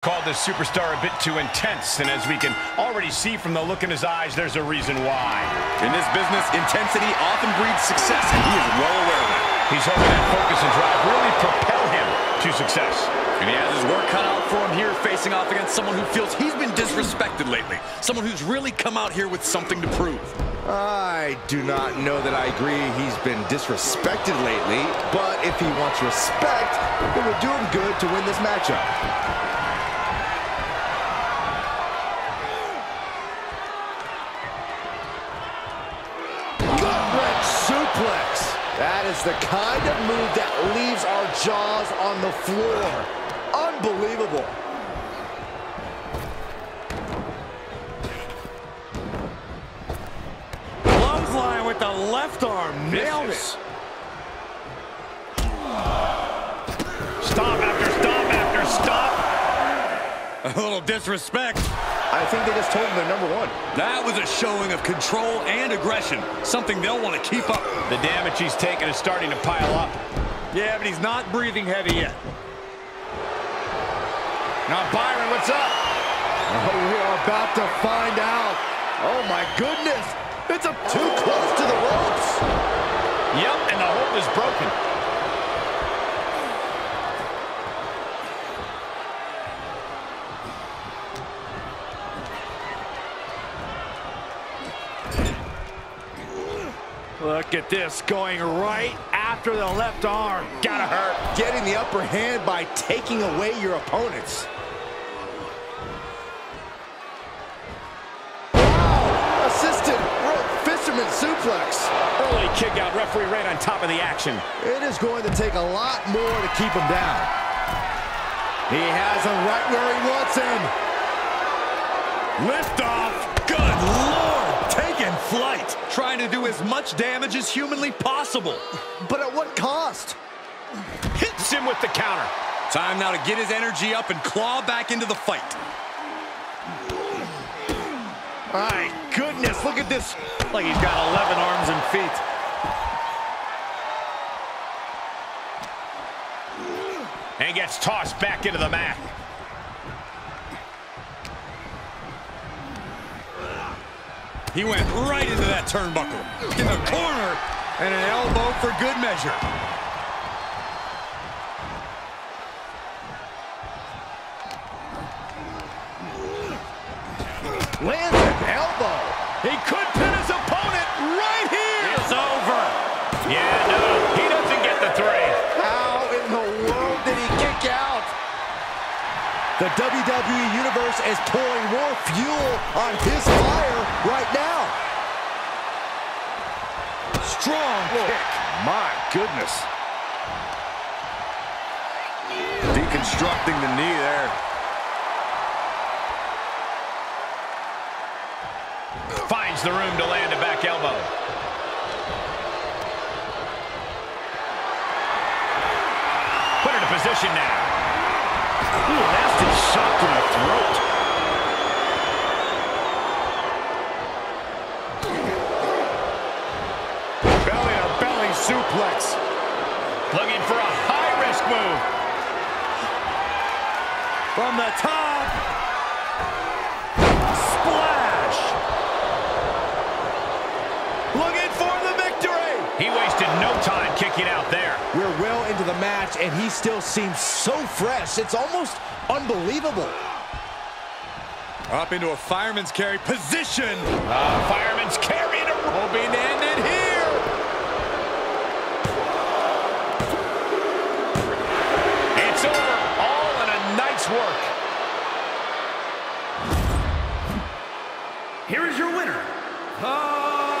Called this superstar a bit too intense, and as we can already see from the look in his eyes, there's a reason why. In this business, intensity often breeds success, and he is well aware of it. He's hoping that focus and drive really propel him to success. And he has his work cut out for him here, facing off against someone who feels he's been disrespected lately. Someone who's really come out here with something to prove. I do not know that I agree he's been disrespected lately, but if he wants respect, it would do him good to win this matchup. Suplex. That is the kind of move that leaves our jaws on the floor. Unbelievable. Clothesline with the left arm. Nailed it. Stop after stop after stop. A little disrespect. I think they just told him they're number one. That was a showing of control and aggression, something they'll want to keep up. The damage he's taken is starting to pile up. Yeah, but he's not breathing heavy yet. Now, Byron, what's up? Oh, we are about to find out. Oh, my goodness. It's up too close to the ropes. Yep, and the hold is broken. Look at this, going right after the left arm. Gotta hurt. Getting the upper hand by taking away your opponents. Wow! Assisted fisherman suplex. Early kick out. Referee right on top of the action. It is going to take a lot more to keep him down. He has him right where he wants him. Lift off. Good lord. Taking flight, trying to do as much damage as humanly possible. But at what cost? Hits him with the counter. Time now to get his energy up and claw back into the fight. My goodness, look at this. Like he's got 11 arms and feet. And gets tossed back into the mat. He went right into that turnbuckle. In the corner, and an elbow for good measure. Lands an elbow. He could pin his opponent right here. It's over. Yeah, no, he doesn't get the three. How in the world did he kick out? The WWE Universe is pouring more fuel on his fire right now. Strong kick. My goodness. Deconstructing the knee there. Finds the room to land a back elbow. Put it in position now. Ooh, nasty shot to the throat. Belly to belly suplex. Looking for a high risk move. From the top. Splash. Looking for the victory. He wasted no time kicking out there. We're well into the match, and he still seems so fresh. It's almost unbelievable. Up into a fireman's carry position. Fireman's carry. Hoping to end it here. It's over. All in a night's work. Here is your winner.